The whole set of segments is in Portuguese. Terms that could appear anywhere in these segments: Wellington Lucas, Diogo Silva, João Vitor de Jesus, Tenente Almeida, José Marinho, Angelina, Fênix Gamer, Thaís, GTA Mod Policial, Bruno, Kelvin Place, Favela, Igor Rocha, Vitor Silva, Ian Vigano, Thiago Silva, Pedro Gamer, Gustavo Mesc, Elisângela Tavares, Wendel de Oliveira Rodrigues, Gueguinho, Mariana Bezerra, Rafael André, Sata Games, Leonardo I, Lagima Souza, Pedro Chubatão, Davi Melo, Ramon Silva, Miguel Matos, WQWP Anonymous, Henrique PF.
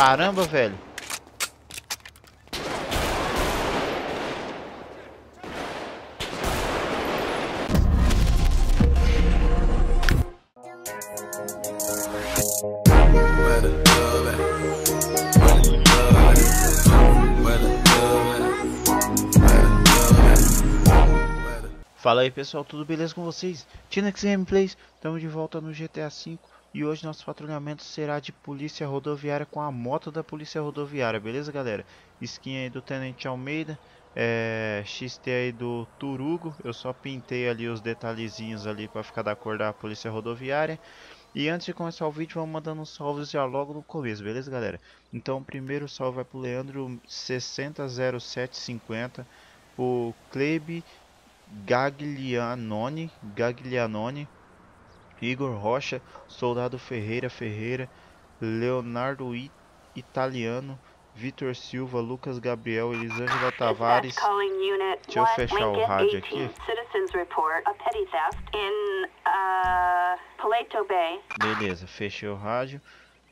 Caramba, velho. Fala aí pessoal, tudo beleza com vocês? TneXs GamePlays, estamos de volta no GTA V e hoje nosso patrulhamento será de polícia rodoviária com a moto da polícia rodoviária, beleza galera? Skin aí do Tenente Almeida, XT aí do Turugo, eu só pintei ali os detalhezinhos ali para ficar da cor da polícia rodoviária. E antes de começar o vídeo, vamos mandando uns salves já logo no começo, beleza galera? Então o primeiro salve vai pro Leandro 600750, o Klebe Gaglianone, Igor Rocha, Soldado Ferreira, Leonardo I, Italiano, Vitor Silva, Lucas Gabriel, Elisângela Tavares. Deixa eu fechar o rádio aqui. Beleza, fechei o rádio.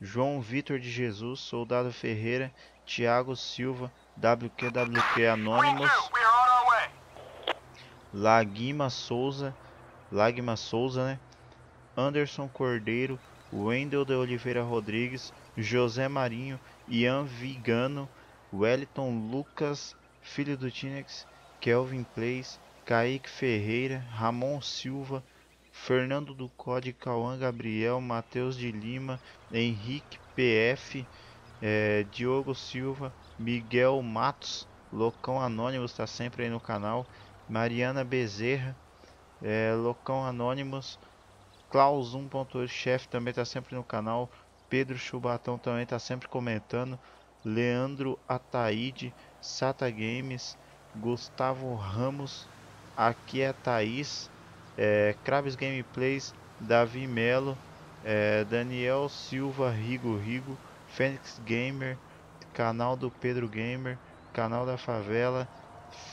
João Vitor de Jesus, Soldado Ferreira, Thiago Silva, WQWP Anonymous, Lagima Souza, né? Anderson Cordeiro, Wendel de Oliveira Rodrigues, José Marinho, Ian Vigano, Wellington Lucas, filho do Tnex, Kelvin Place, Kaique Ferreira, Ramon Silva, Fernando do Código, Cauã Gabriel, Matheus de Lima, Henrique PF, Diogo Silva, Miguel Matos, Locão Anônimos está sempre aí no canal, Mariana Bezerra, Locão Anônimos, Klaus 1.8 Chef também está sempre no canal, Pedro Chubatão também está sempre comentando, Leandro Ataíde, Sata Games, Gustavo Ramos, aqui é Thaís, Klebe Gameplays, Davi Melo, Daniel Silva, Rigo, Fênix Gamer, canal do Pedro Gamer, canal da Favela,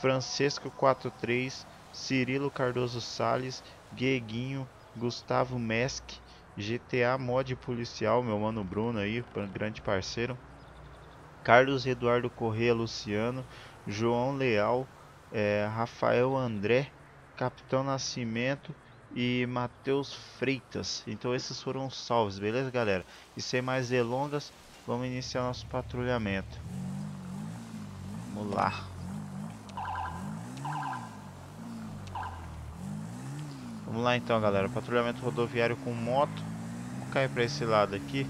Francisco 43, Cirilo Cardoso Salles, Gueguinho, Gustavo Mesc, GTA Mod Policial, meu mano Bruno aí, grande parceiro, Carlos Eduardo Correia Luciano, João Leal, Rafael André, Capitão Nascimento e Matheus Freitas. Então esses foram os salves, beleza galera? E sem mais delongas, vamos iniciar nosso patrulhamento. Vamos lá. Vamos lá então galera, patrulhamento rodoviário com moto. Vou cair pra esse lado aqui.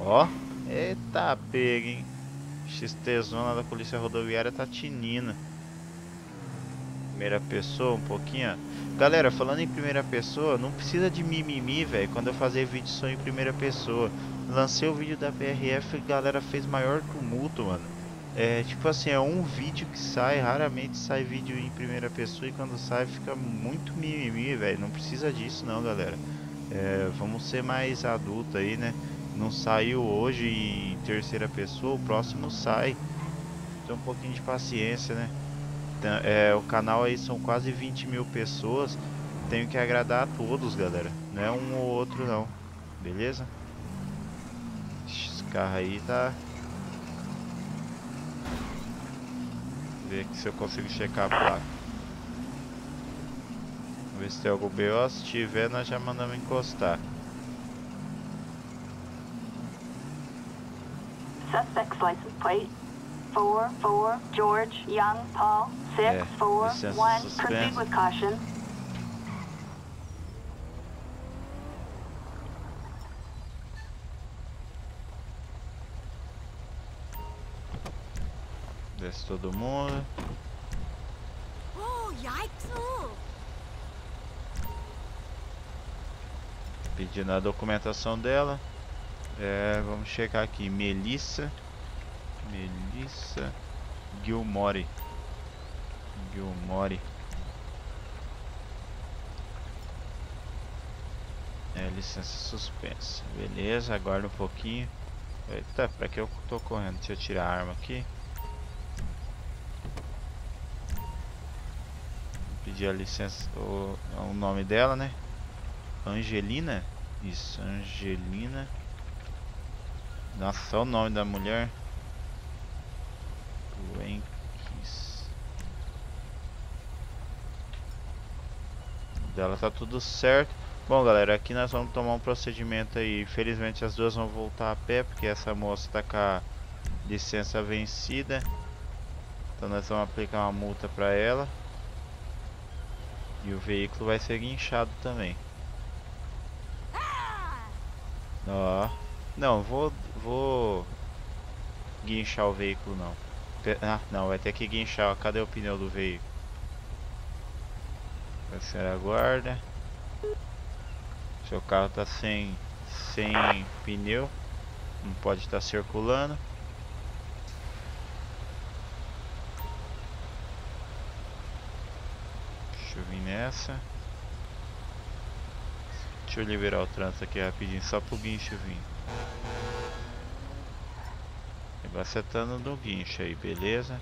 Ó, eita pega, hein. XT zona da polícia rodoviária tá tinina. Primeira pessoa um pouquinho, ó. Galera, falando em primeira pessoa, não precisa de mimimi, velho. Quando eu fazer vídeo só em primeira pessoa. Lancei o vídeo da PRF e galera fez maior tumulto, mano. Tipo assim, é um vídeo que sai, raramente sai vídeo em primeira pessoa e quando sai fica muito mimimi, velho. Não precisa disso não, galera. Vamos ser mais adultos aí, né? Não saiu hoje em terceira pessoa, o próximo sai. Então um pouquinho de paciência, né? Então, o canal aí são quase 20 mil pessoas. Tenho que agradar a todos, galera. Não é um ou outro não, beleza? Esse carro aí tá... Ver aqui se eu consigo checar a placa. Vamos ver se tem algum BO. Se tiver, nós já mandamos encostar. Suspect's license plate 44 George Young Paul 641. Proceed with caution. Desce todo mundo. Pedindo a documentação dela. Vamos checar aqui. Melissa Gilmore. Licença suspensa. Beleza, aguarda um pouquinho. Eita, pra que eu tô correndo? Deixa eu tirar a arma aqui. Pedir a licença, o nome dela, né? Angelina? Isso, Angelina. Nossa, só o nome da mulher. Dela tá tudo certo. Bom, galera, aqui nós vamos tomar um procedimento aí. Infelizmente as duas vão voltar a pé, porque essa moça tá com a licença vencida. Então nós vamos aplicar uma multa pra ela. E o veículo vai ser guinchado também. Ó. Não, vou guinchar o veículo não. Ah, não, vai ter que guinchar. Cadê o pneu do veículo? A senhora guarda. Seu carro tá sem pneu. Não pode estar circulando. Deixa eu vir nessa. Deixa eu liberar o trânsito aqui rapidinho. Só pro guincho vir. Vai acertando no guincho aí, beleza.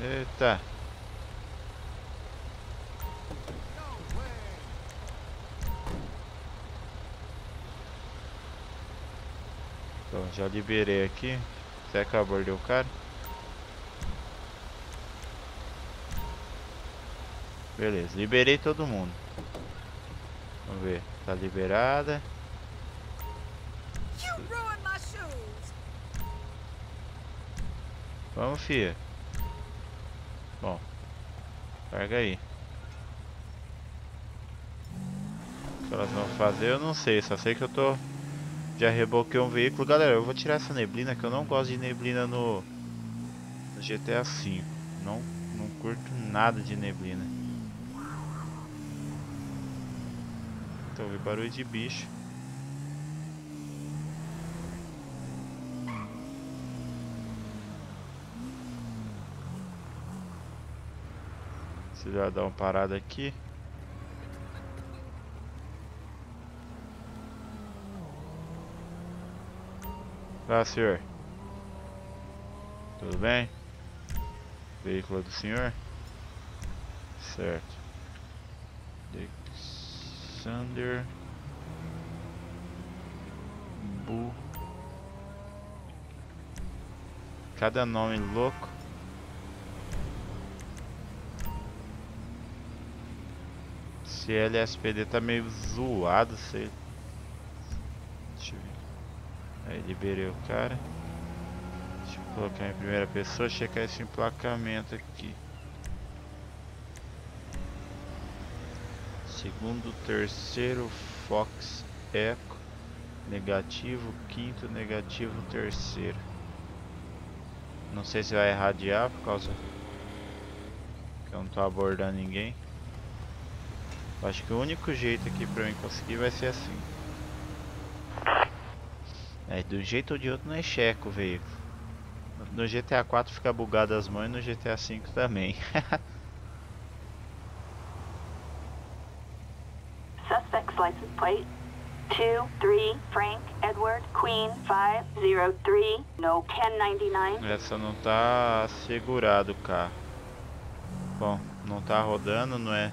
Eita. Então, já liberei aqui. Será que abordou o cara? Beleza, liberei todo mundo. Vamos ver, tá liberada. Vamos, fia. Bom, larga aí. O que elas vão fazer eu não sei, só sei que eu tô... Já reboquei um veículo. Galera, eu vou tirar essa neblina, que eu não gosto de neblina no GTA V. Não curto nada de neblina. Então, ouvi barulho de bicho. Já dá uma parada aqui. Olá, senhor. Tudo bem? Veículo do senhor? Certo. Alexander Bu. Cada nome louco. Esse LSPD tá meio zoado, sei. Deixa eu ver. Aí liberei o cara. Deixa eu colocar em primeira pessoa, checar esse emplacamento aqui. Segundo, terceiro, Fox Eco. Negativo, quinto, negativo, terceiro. Não sei se vai irradiar por causa que eu não tô abordando ninguém. Acho que o único jeito aqui pra mim conseguir vai ser assim. É, de um jeito ou de outro não é checo o veículo. No GTA 4 fica bugado as mãos e no GTA 5 também. Suspect's license plate 23 Frank Edward Queen 503 no 1099. Essa não tá segurado o carro. Bom, não tá rodando, não é?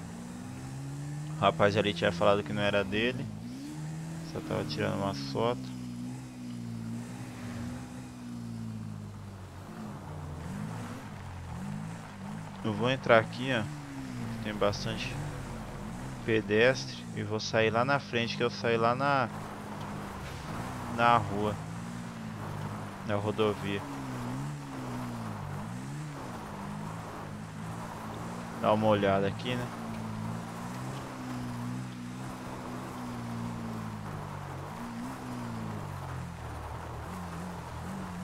O rapaz ali tinha falado que não era dele. Só tava tirando uma foto. Eu vou entrar aqui, ó. Tem bastante pedestre. E vou sair lá na frente, que eu saí lá na rua. Na rodovia. Dá uma olhada aqui, né?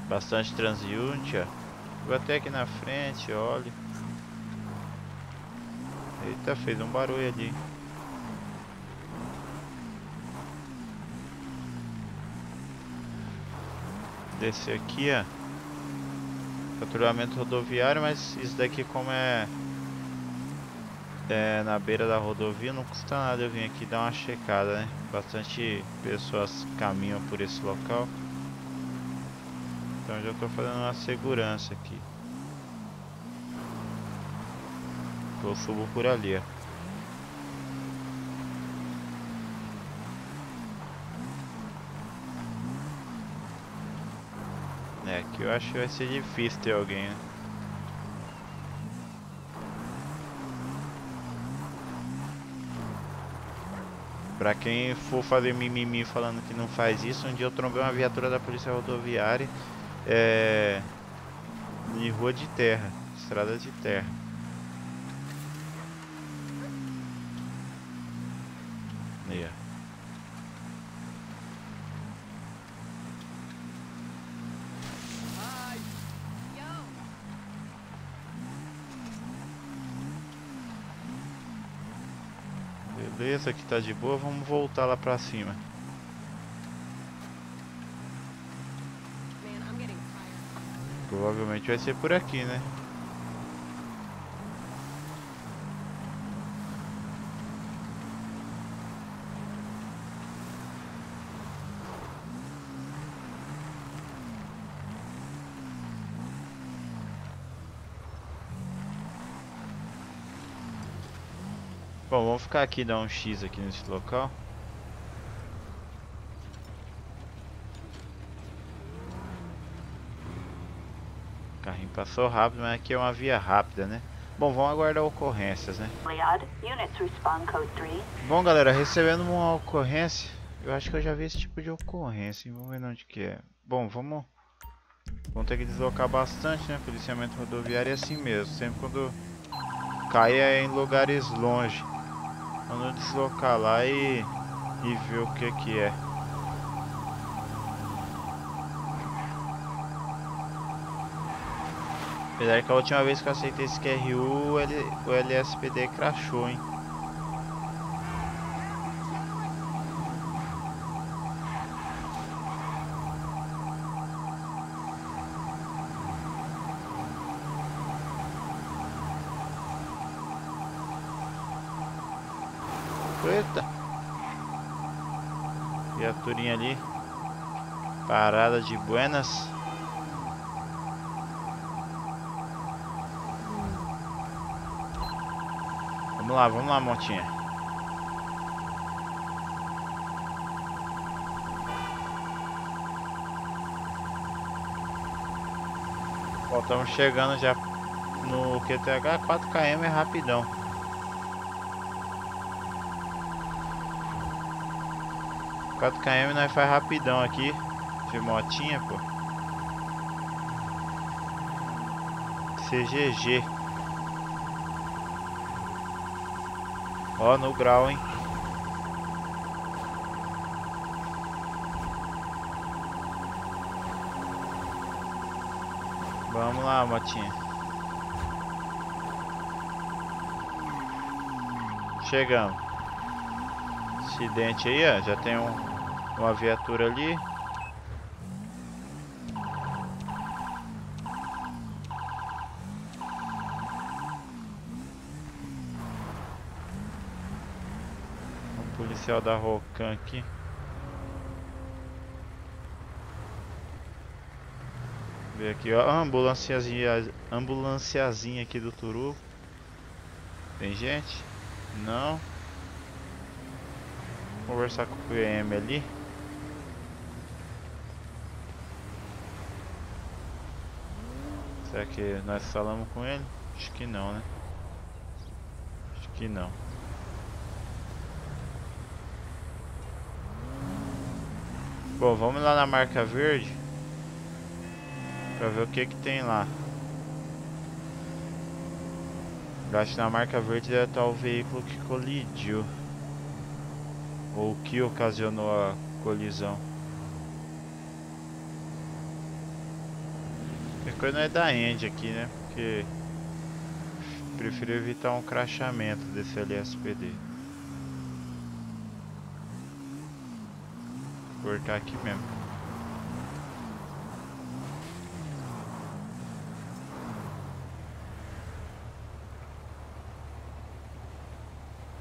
Bastante transiúnte, ó. Vou até aqui na frente, olha. Eita, fez um barulho ali. Descer aqui, ó. Faturamento rodoviário, mas isso daqui como é na beira da rodovia, não custa nada eu vim aqui dar uma checada, né? Bastante pessoas caminham por esse local. Então já estou fazendo uma segurança aqui. Eu subo por ali. É, que eu acho que vai ser difícil ter alguém, né? Pra quem for fazer mimimi falando que não faz isso, um dia eu trombei uma viatura da polícia rodoviária em rua de terra, estrada de terra. Yeah. Beleza, aqui tá de boa, vamos voltar lá pra cima. Provavelmente vai ser por aqui, né? Bom, vamos ficar aqui, dar um X aqui nesse local. O carrinho passou rápido, mas aqui é uma via rápida, né? Bom, vamos aguardar ocorrências, né? Bom, galera, recebendo uma ocorrência. Eu acho que eu já vi esse tipo de ocorrência. Vamos ver onde que é. Bom, vamos ter que deslocar bastante, né? Policiamento rodoviário é assim mesmo. Sempre quando caia em lugares longe. Vamos deslocar lá e ver o que que é. Apesar que a última vez que eu aceitei esse QRU, o LSPD crashou, hein. Eita! Viaturinha ali, parada de buenas. Vamos lá, motinha. Ó, estamos chegando já no QTH, 4 km é rapidão. Nós faz rapidão aqui, de motinha, pô. CGG. Ó, no grau, hein. Vamos lá, motinha. Chegamos. Acidente aí, ó. Já tem uma viatura ali. Um policial da Rocan aqui. Vê aqui, ó, ambulânciazinha aqui do Turu. Tem gente? Não. Conversar com o PM ali. Será que nós falamos com ele? Acho que não, né? Acho que não. Bom, vamos lá na marca verde pra ver o que que tem lá. Eu acho que na marca verde deve estar o veículo que colidiu ou que ocasionou a colisão. A coisa não é da End aqui, né? Porque prefiro evitar um crashamento desse LSPD. Vou cortar aqui mesmo.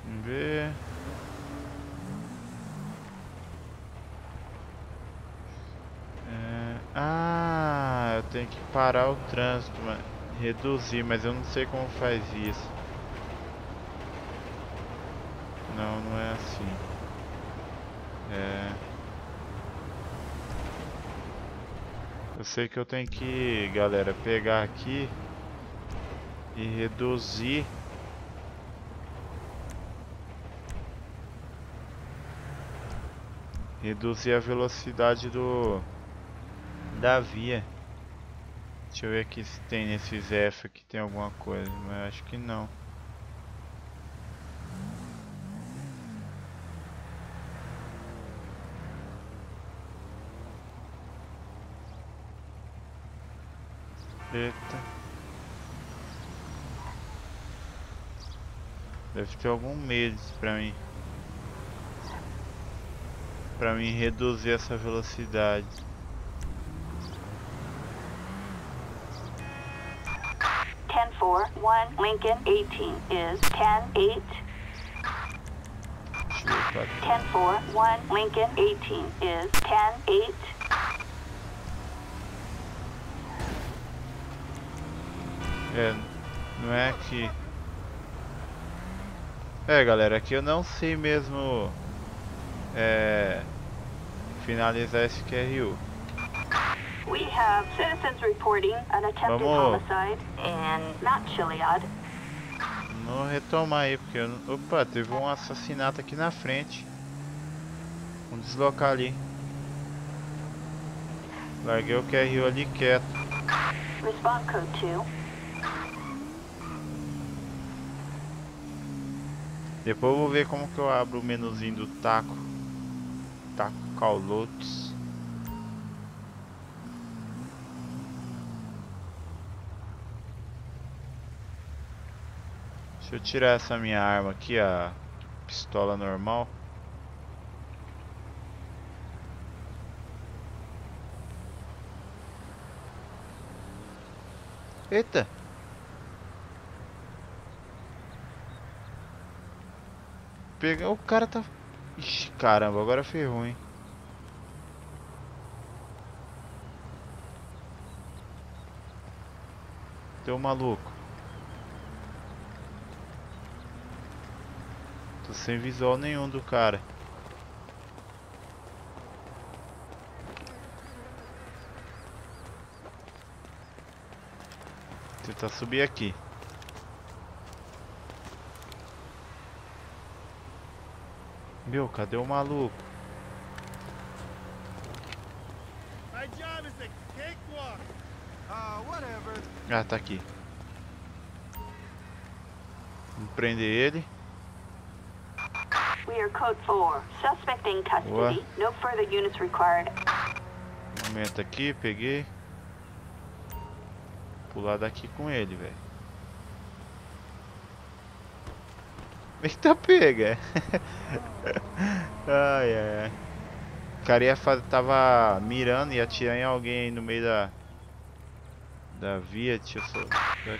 Vamos ver. Tem que parar o trânsito, mano. Reduzir, mas eu não sei como faz isso. Não, não é assim. É... eu sei que eu tenho que, galera, pegar aqui e reduzir. Reduzir a velocidade da via. Deixa eu ver aqui se tem nesses F aqui tem alguma coisa, mas acho que não. Eita. Deve ter algum medo pra mim reduzir essa velocidade. Lincoln 18 is 10-8. 10-4-1 Lincoln 18 is 10-8. É, não é aqui. É, galera, aqui eu não sei mesmo finalizar esse QRU. We have citizens reporting an attempted homicide in Mount Chiliad. Vamos retomar aí, porque opa, teve um assassinato aqui na frente. Vamos deslocar ali. Larguei o QRU ali quieto. Response code 2. Depois eu vou ver como que eu abro o menuzinho do taco. Taco Caulotes. Deixa eu tirar essa minha arma aqui, a pistola normal. Eita! Pegar o cara tá... Ixi, caramba, agora ferrou, hein? Deu maluco. Sem visual nenhum do cara. Vou tentar subir aqui. Meu, cadê o maluco? Ah, tá aqui. Vamos prender ele. Code 4. Suspect in custody. No further units required. Momento aqui, peguei. Pular daqui com ele, velho. Eita, pega. Ai, ai, ai. O cara tava mirando e atirando em alguém aí no meio da via. Deixa eu só...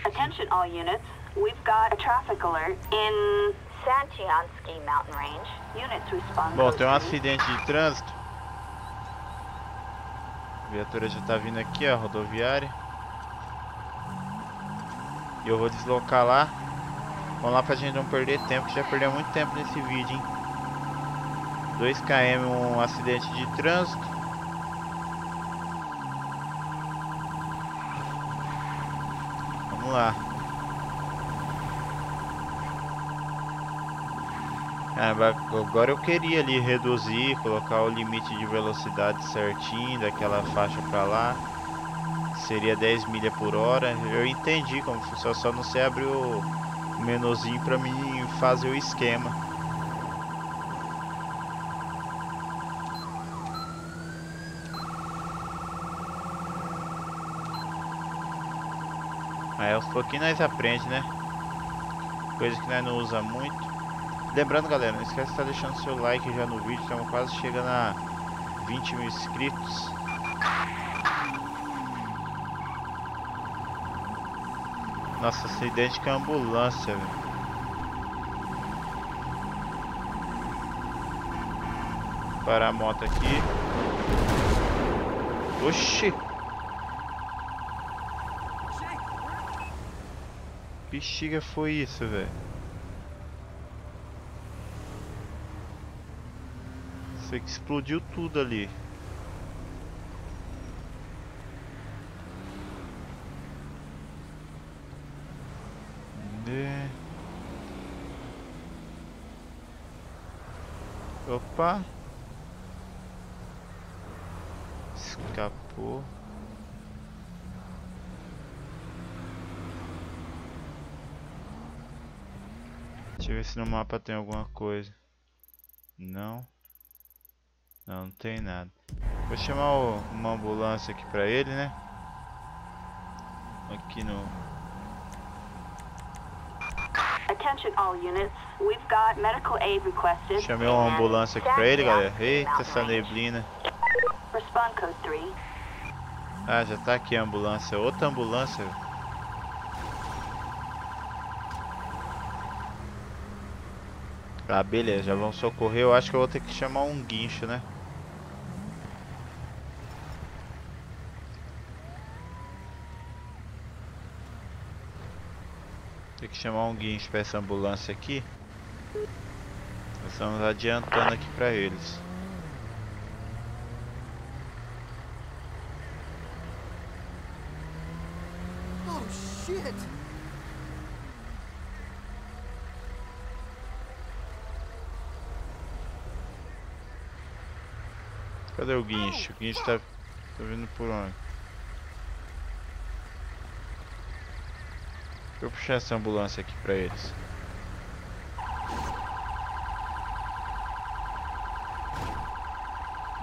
Attention all units. We've got a traffic alert in Santiansky Mountain Range. Units respond. Bom, tem um acidente de trânsito. A viatura já tá vindo aqui, ó, rodoviária. E eu vou deslocar lá. Vamos lá pra gente não perder tempo, que já perdeu muito tempo nesse vídeo, hein. 2 km, um acidente de trânsito. Vamos lá. Agora eu queria ali reduzir, colocar o limite de velocidade certinho, daquela faixa pra lá. Seria 10 milhas por hora. Eu entendi como funciona, só não sei abrir o menuzinho pra mim fazer o esquema. Aí aos pouquinhos nós aprende, né? Coisa que nós não usa muito. Lembrando, galera, não esquece de estar deixando seu like já no vídeo. Estamos quase chegando a 20 mil inscritos. Nossa, acidente com a ambulância, velho. Parar a moto aqui. Oxi! Bexiga foi isso, velho. Foi que explodiu tudo ali. Opa. Escapou. Deixa eu ver se no mapa tem alguma coisa. Não. Não, não tem nada. Vou chamar uma ambulância aqui pra ele, né? Aqui no... Chamei uma ambulância aqui pra ele, galera. Eita, essa neblina. Ah, já tá aqui a ambulância. Outra ambulância. Ah, beleza, já vão socorrer. Eu acho que eu vou ter que chamar um guincho, né? Tem que chamar um guincho pra essa ambulância aqui. Nós estamos adiantando aqui pra eles. Oh, shit! Cadê o guincho? O guincho tá vindo por onde? Deixa eu puxar essa ambulância aqui pra eles.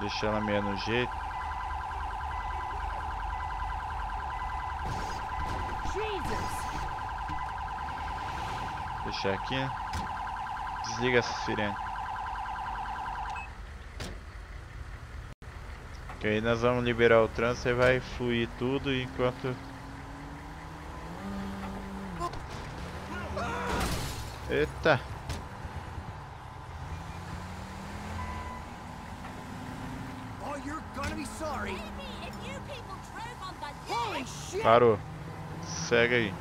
Deixar ela meio no jeito. Deixar aqui, né? Desliga essa sirene. Que aí nós vamos liberar o trânsito e vai fluir tudo enquanto... Eita! Parou. Segue aí.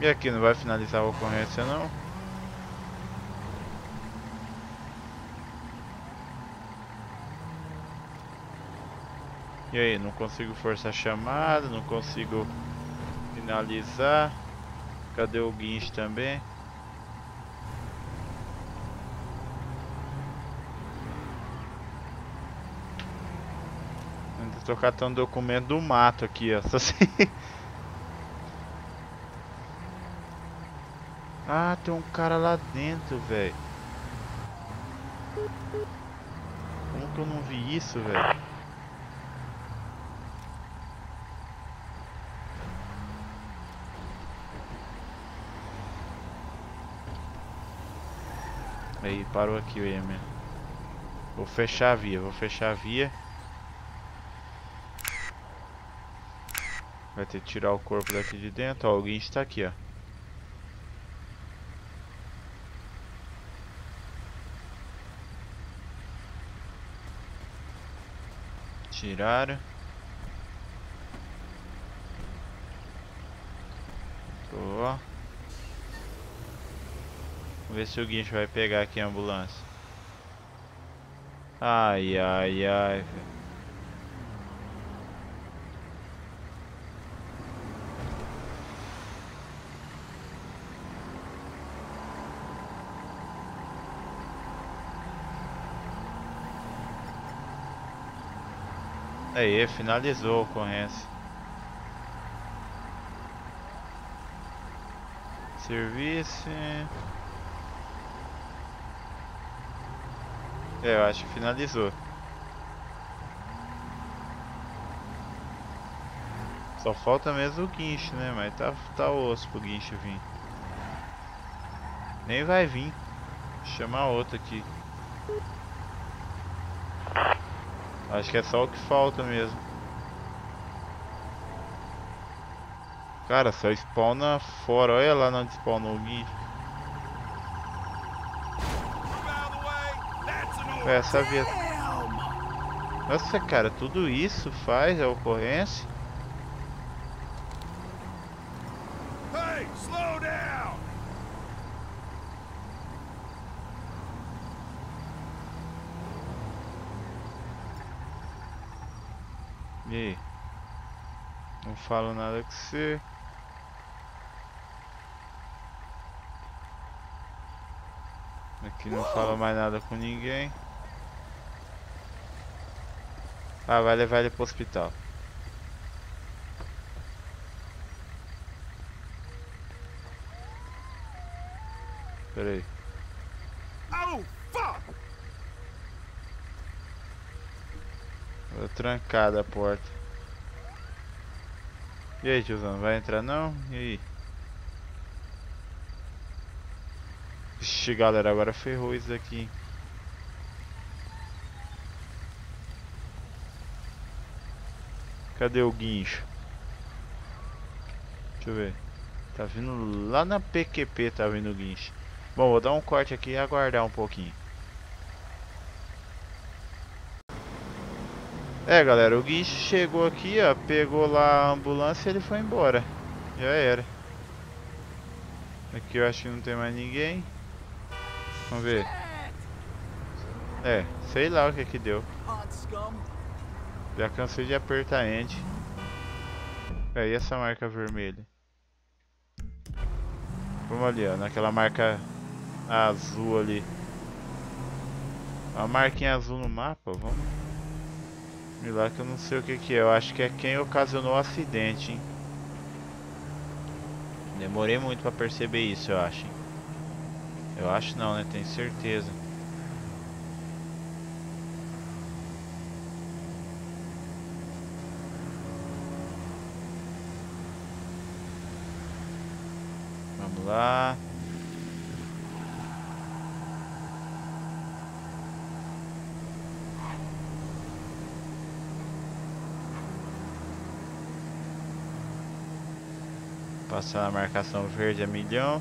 E aqui não vai finalizar a ocorrência não? E aí, não consigo forçar a chamada, não consigo finalizar. Cadê o guincho também? Ainda tô catando documento do mato aqui, ó. Só assim. Ah, tem um cara lá dentro, velho. Como que eu não vi isso, velho? Aí, parou aqui o IM. Vou fechar a via, vou fechar a via. Vai ter que tirar o corpo daqui de dentro. Ó, o guincho tá aqui, ó. Tiraram. Tô. Vamos ver se o guincho vai pegar aqui a ambulância. Ai, ai, ai, velho. Aí, finalizou a ocorrência. Serviço... É, eu acho que finalizou. Só falta mesmo o guincho, né? Mas tá osso pro guincho vir. Nem vai vir. Vou chamar outro aqui. Acho que é só o que falta mesmo. Cara, só spawna fora. Olha lá onde spawnou o guincho. Essa via. Nossa, cara, tudo isso faz a ocorrência. Hey, slow down. E aí? Não falo nada com você. Aqui não fala mais nada com ninguém. Ah, vai levar ele pro hospital. Pera aí. Oh, fuck! Tô trancada a porta. E aí, tiozão, vai entrar não? E aí? Ixi, galera, agora ferrou isso aqui. Cadê o guincho? Deixa eu ver. Tá vindo lá na PQP, tá vindo o guincho. Bom, vou dar um corte aqui e aguardar um pouquinho. É, galera, o guincho chegou aqui, ó, pegou lá a ambulância e ele foi embora. Já era. Aqui eu acho que não tem mais ninguém. Vamos ver. É, sei lá o que que deu. Já cansei de apertar end. É, e essa marca vermelha? Vamos ali, ó, naquela marca azul ali. A marquinha azul no mapa, vamos... Lá que eu não sei o que que é, eu acho que é quem ocasionou o acidente, hein? Demorei muito pra perceber isso, eu acho, hein? Eu acho não, né? Tenho certeza. Vamos lá. Passar a marcação verde a milhão.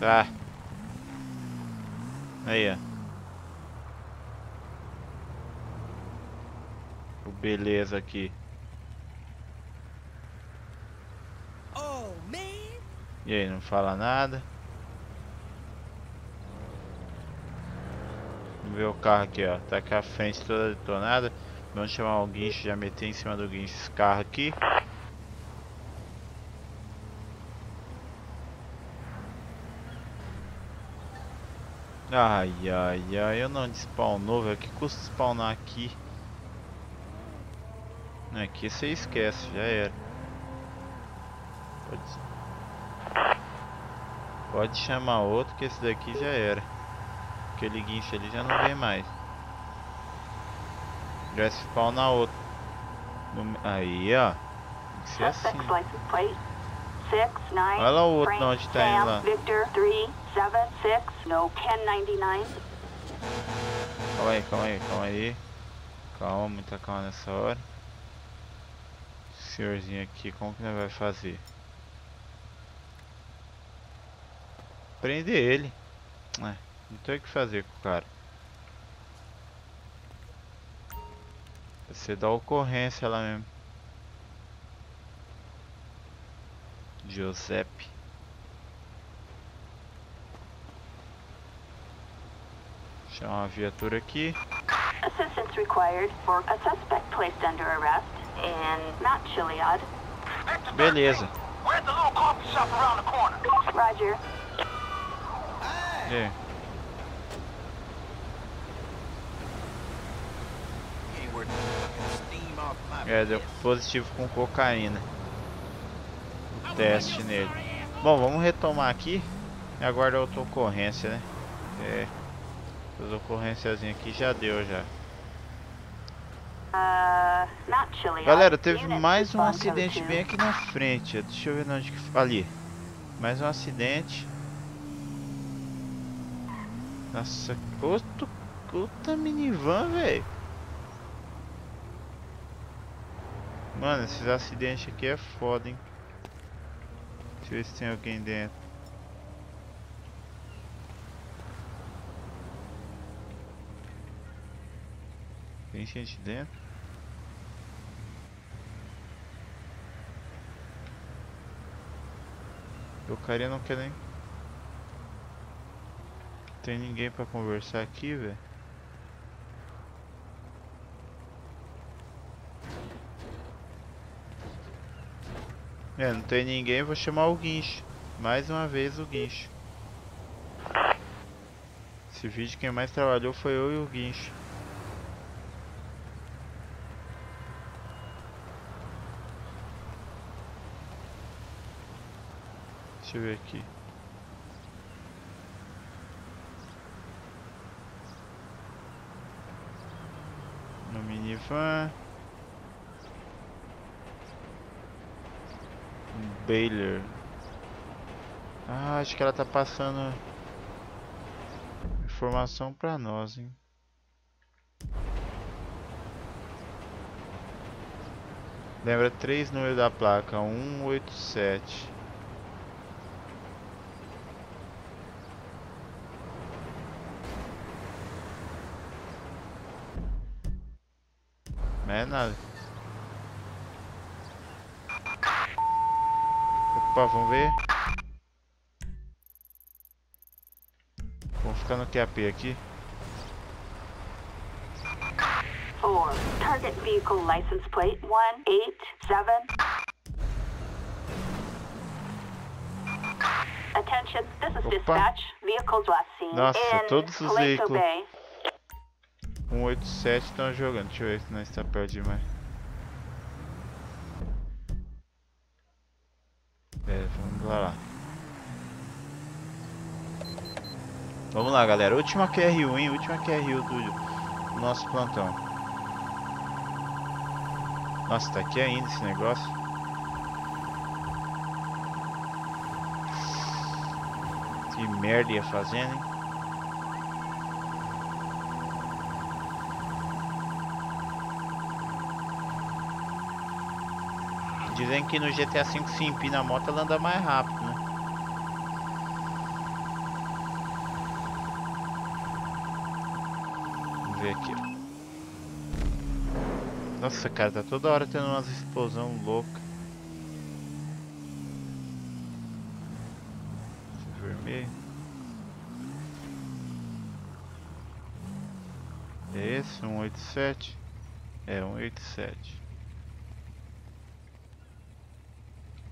Tá. Aí, ó. Beleza aqui. E aí, não fala nada. Ver o carro aqui, ó, tá com a frente toda detonada. Vamos chamar o guincho, já meter em cima do guincho esse carro aqui. Ai, ai, ai, eu não despawnou, velho, que custa spawnar aqui? Aqui você esquece, já era. Pode chamar outro, que esse daqui já era. Aquele guincho ali já não vem mais. Já spawn na outra. Aí, ó. Tem que ser assim. Olha lá o outro Frank, onde tá indo lá. Victor, 376, no, 1099. Calma aí, calma aí, calma aí. Calma, muita calma nessa hora. Senhorzinho aqui, como que nós vai fazer? Prender ele. É. Não tem o que fazer com o cara. Você dá ocorrência lá mesmo. Giuseppe. Chama uma viatura aqui. Assistance required for a suspect placed under arrest in Mount Chiliad. Beleza. Roger. É. É, deu positivo com cocaína. O teste nele. Bom, vamos retomar aqui e aguardar outra ocorrência, né? É. As ocorrênciazinhas aqui já deu já. Galera, teve mais um acidente bem aqui na frente. Deixa eu ver onde que foi. Ali. Mais um acidente. Nossa, outra minivan, velho. Mano, esses acidentes aqui é foda, hein? Deixa eu ver se tem alguém dentro. Tem gente dentro? O cara não quer nem Tem ninguém pra conversar aqui, velho. É, não tem ninguém, vou chamar o guincho. Mais uma vez o guincho. Esse vídeo quem mais trabalhou foi eu e o guincho. Deixa eu ver aqui. No minivan. Baylor. Ah, acho que ela tá passando informação pra nós, hein? Lembra 3 números da placa, 187. Não é nada. Vamos ver. Vamos ficar no QAP aqui. Four, target vehicle license plate 187. Attention, this is dispatch. Vehicles last seen. Nossa, todos os veículos 187 estão jogando. Deixa eu ver se não está perto demais. Vamos lá, galera, última QRU, hein? Última QRU do nosso plantão. Nossa, tá aqui ainda esse negócio. Que merda ia fazendo, hein? Dizem que no GTA V se empina a moto, ela anda mais rápido, né? Aqui. Nossa, cara, tá toda hora tendo umas explosão louca. Vermelho. É esse 187? É 187.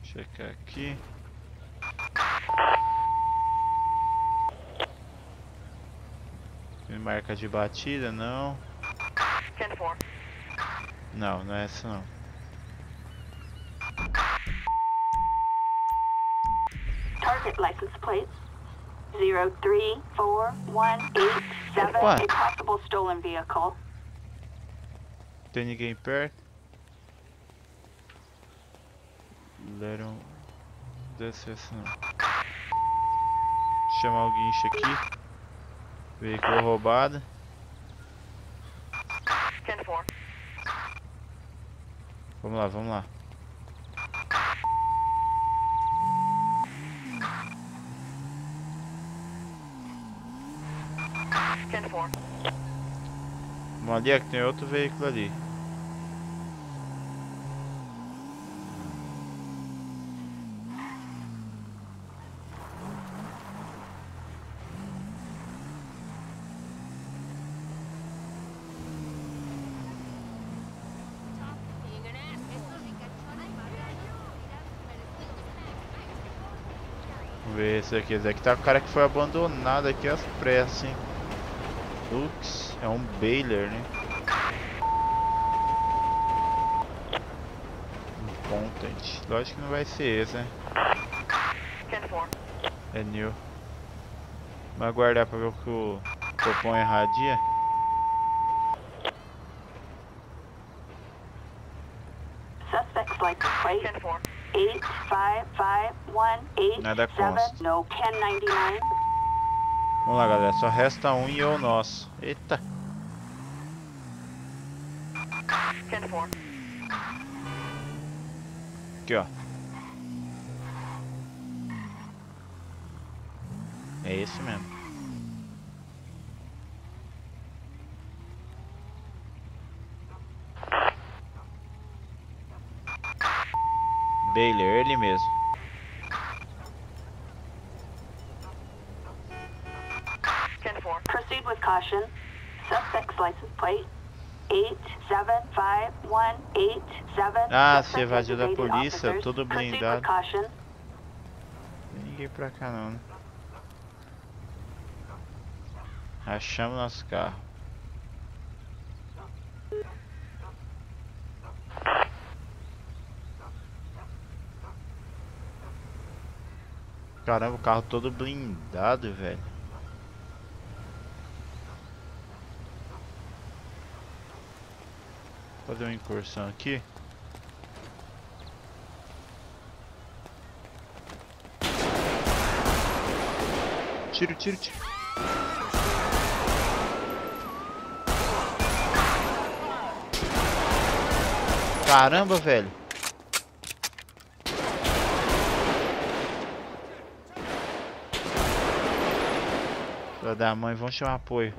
Checar aqui. Marca de batida, não. Não, não é essa não. Target license plate 034187. A possible stolen vehicle. Tem ninguém perto? Leram. Desce essa não. Chamar o guincho aqui. Veículo roubado. Vamos lá, vamos lá. Vamos ali, é que tem outro veículo ali. Esse aqui tá o cara que foi abandonado aqui às pressas, hein? Lux, é um Baylor, né? Important. Lógico que não vai ser esse, né? É new. Vamos aguardar pra ver o que o Copom irradia. Suspects like to fight. 85518. Nada consta. No, 1099. Vamos lá, galera, só resta um e é o nosso. Eita. Aqui, ó. É esse mesmo. Baylor, ele mesmo. with caution. Suspect's license plate 87518 7. Ah, se evadiu da polícia, todo blindado. Não tem ninguém pra cá não, né? Achamos nosso carro. Caramba, o carro todo blindado, velho. Vou fazer uma incursão aqui. Tiro, tiro, tiro. Caramba, velho. Da mãe, vão chamar apoio.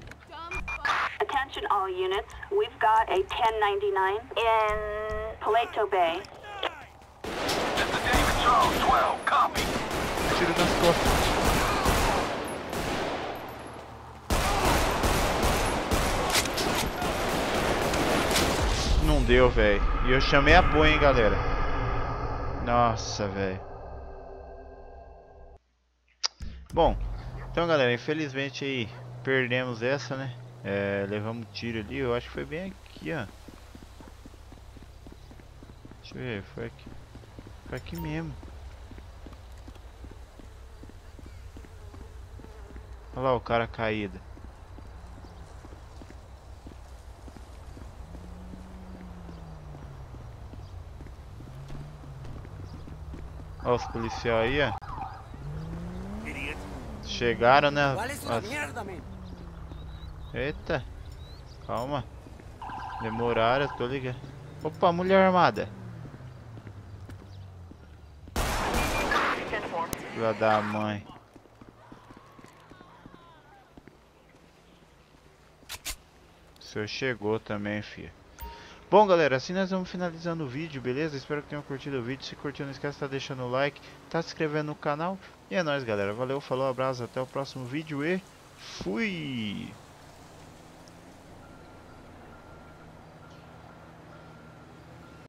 Attention all units, we've got a 1099 in Paleto Bay. Tiro nas costas. Não deu, velho. E eu chamei apoio, hein, galera. Nossa, velho. Bom. Então galera, infelizmente aí perdemos essa, né? É, levamos um tiro ali, eu acho que foi bem aqui, ó. Deixa eu ver, foi aqui. Foi aqui mesmo. Olha lá o cara caído. Olha os policiais aí, ó. Chegaram, né? Eita, calma. Demoraram, tô ligado. Opa, mulher armada. Filha da mãe. O senhor chegou também, filho. Bom galera, assim nós vamos finalizando o vídeo, beleza? Espero que tenham curtido o vídeo, se curtiu não esquece de tá deixando o like, tá se inscrevendo no canal. E é nóis galera, valeu, falou, abraço, até o próximo vídeo e fui!